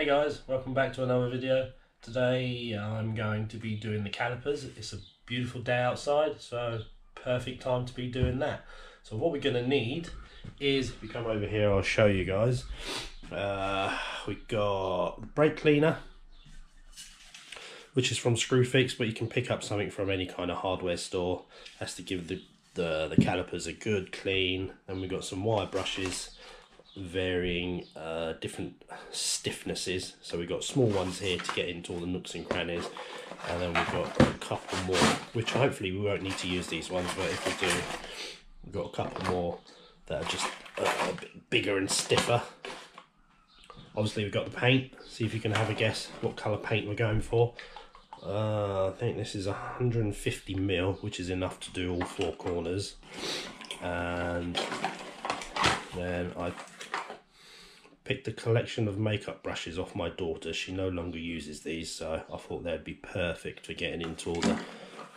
Hey guys, welcome back to another video. Today I'm going to be doing the calipers. It's a beautiful day outside, so perfect time to be doing that. So what we're going to need is, if you come over here I'll show you guys, we've got brake cleaner, which is from Screwfix, but you can pick up something from any kind of hardware store. That's to give the calipers a good clean. And we've got some wire brushes, varying different stiffnesses. So we've got small ones here to get into all the nooks and crannies, and then we've got a couple more, which hopefully we won't need to use these ones, but if we do, we've got a couple more that are just a bit bigger and stiffer. Obviously we've got the paint. See if you can have a guess what colour paint we're going for. I think this is 150 mil, which is enough to do all four corners. And then I picked a collection of makeup brushes off my daughter. She no longer uses these, so I thought they'd be perfect for getting into all the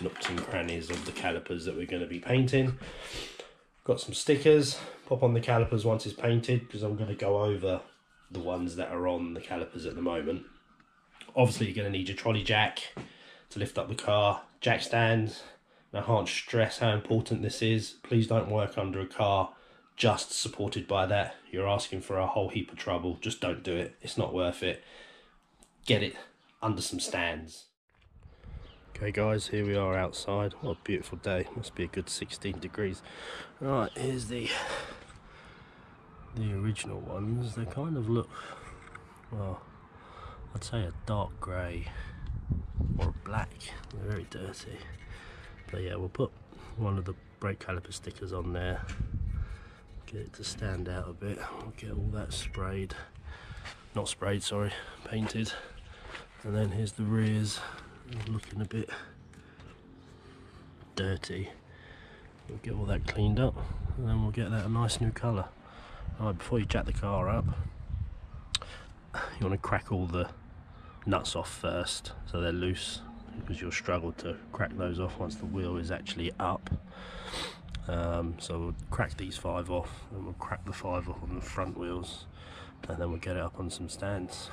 nooks and crannies of the calipers that we're going to be painting. Got some stickers. Pop on the calipers once it's painted, because I'm going to go over the ones that are on the calipers at the moment. Obviously you're going to need your trolley jack to lift up the car, jack stands. And I can't stress how important this is. Please don't work under a car just supported by that. You're asking for a whole heap of trouble. Just don't do it. It's not worth it. Get it under some stands. Okay guys, here we are outside. What a beautiful day. Must be a good 16 degrees. Right, here's the original ones. They kind of look, well, I'd say a dark grey or a black. They're very dirty. But yeah, we'll put one of the brake caliper stickers on there. Get it to stand out a bit. We'll get all that sprayed, not sprayed, sorry, painted. And then here's the rears, looking a bit dirty. We'll get all that cleaned up, and then we'll get that a nice new colour. Alright, before you jack the car up, you want to crack all the nuts off first, so they're loose, because you'll struggle to crack those off once the wheel is actually up. So we'll crack these 5 off, and we'll crack the 5 off on the front wheels, and then we'll get it up on some stands.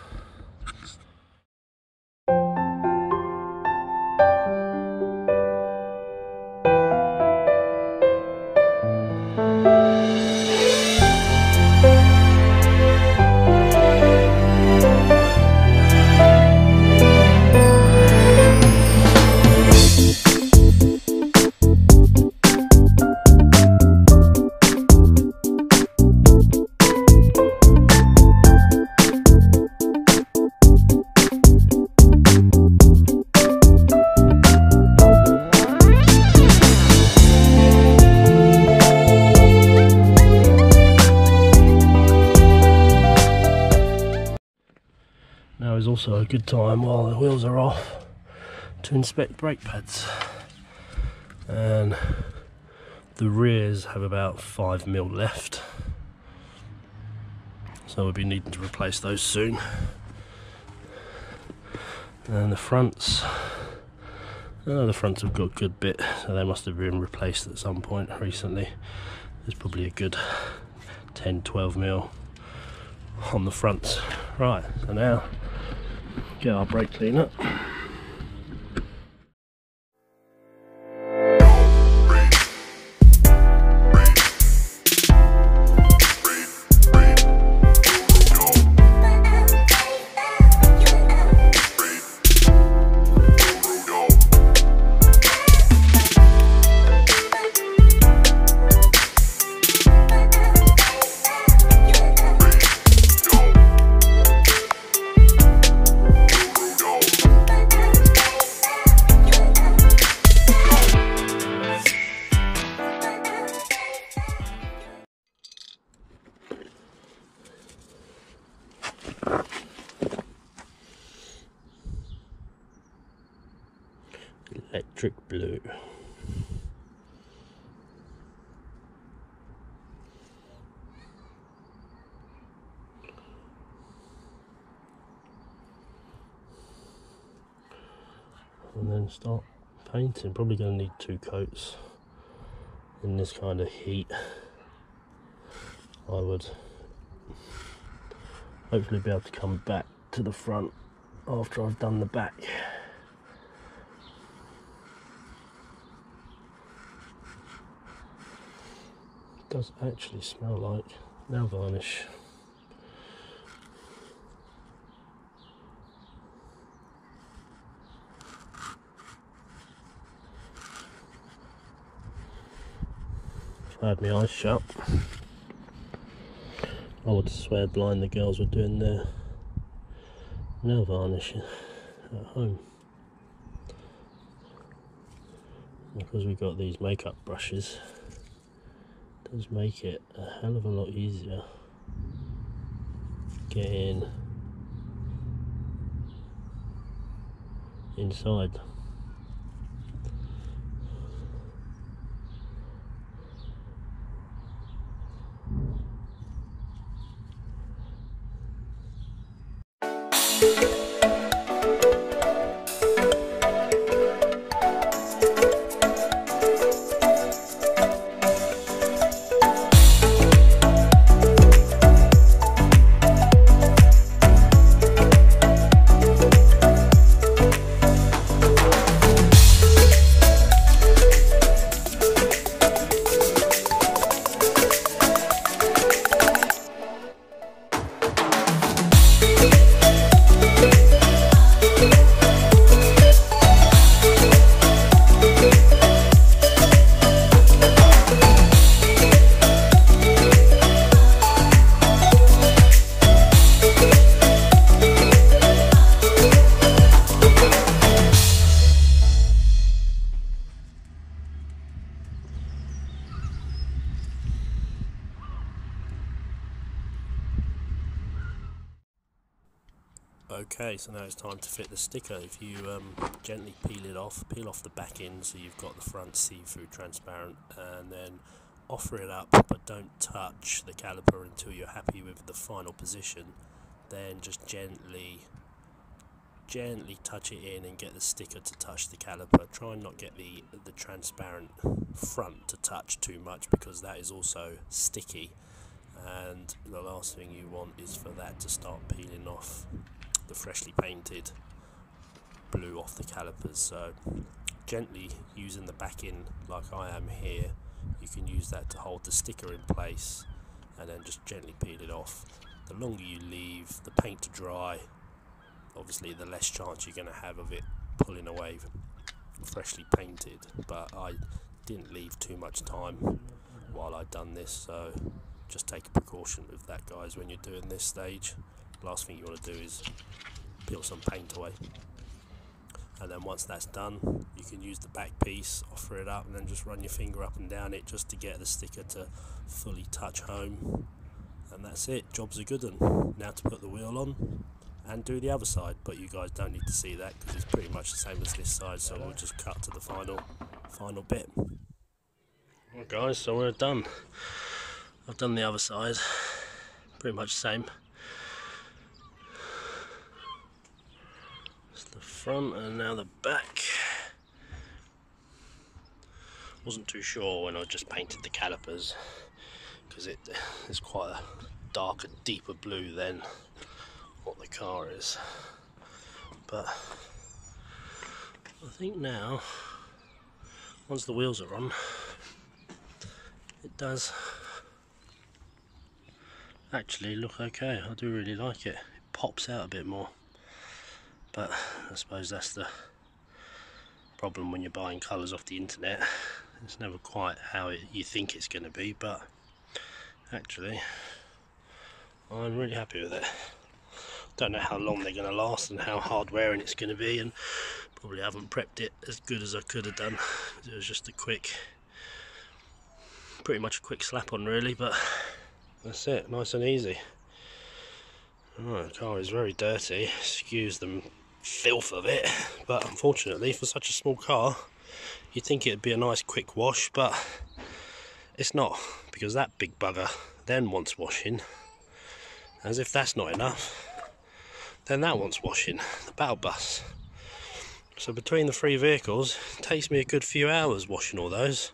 Now is also a good time, while the wheels are off, to inspect brake pads. And the rears have about 5 mil left, so we'll be needing to replace those soon. And the fronts have got a good bit, so they must have been replaced at some point recently. There's probably a good 10-12 mil on the fronts. Right, so now get our brake cleaner. Electric blue. And then start painting. Probably going to need 2 coats in this kind of heat. I would hopefully be able to come back to the front after I've done the back. It does actually smell like nail varnish. I had my eyes shut, I would swear blind the girls were doing their nail varnishing at home, because we've got these makeup brushes. It does make it a hell of a lot easier getting inside. Okay, so now it's time to fit the sticker. If you gently peel it off, peel off the back end so you've got the front see-through transparent, and then offer it up, but don't touch the caliper until you're happy with the final position. Then just gently touch it in and get the sticker to touch the caliper. Try and not get the transparent front to touch too much, because that is also sticky, and the last thing you want is for that to start peeling off the freshly painted blue off the calipers. So gently, using the back end like I am here, you can use that to hold the sticker in place, and then just gently peel it off. The longer you leave the paint to dry, obviously the less chance you're going to have of it pulling away freshly painted, but I didn't leave too much time while I'd done this, so just take a precaution with that, guys, when you're doing this stage. Last thing you want to do is peel some paint away. And then once that's done, you can use the back piece, offer it up, and then just run your finger up and down it just to get the sticker to fully touch home. And that's it, job's a good one. Now to put the wheel on and do the other side, but you guys don't need to see that because it's pretty much the same as this side, so we'll just cut to the final bit. Alright guys, so we're done. I've done the other side, pretty much the same. The front, and now the back. Wasn't too sure when I just painted the calipers, because it is quite a darker, deeper blue than what the car is, but I think now once the wheels are on, it does actually look okay. I do really like it. It pops out a bit more. But I suppose that's the problem when you're buying colours off the internet. It's never quite how you think it's going to be, but actually I'm really happy with it. Don't know how long they're going to last and how hard wearing it's going to be, and probably haven't prepped it as good as I could have done. It was just a pretty much a quick slap on really, but that's it, nice and easy. Alright, the car is very dirty, excuse them. Filth of it, but unfortunately for such a small car you'd think it'd be a nice quick wash, but it's not, because that big bugger then wants washing. As if that's not enough, then that wants washing, the battle bus. So between the three vehicles it takes me a good few hours washing all those,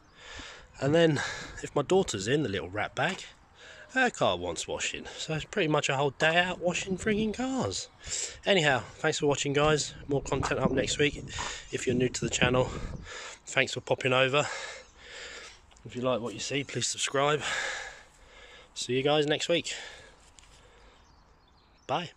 and then if my daughter's in the little rat bag Her car wants washing, so it's pretty much a whole day out washing frigging cars. Anyhow, thanks for watching, guys. More content up next week. If you're new to the channel, thanks for popping over. If you like what you see, please subscribe. See you guys next week. Bye.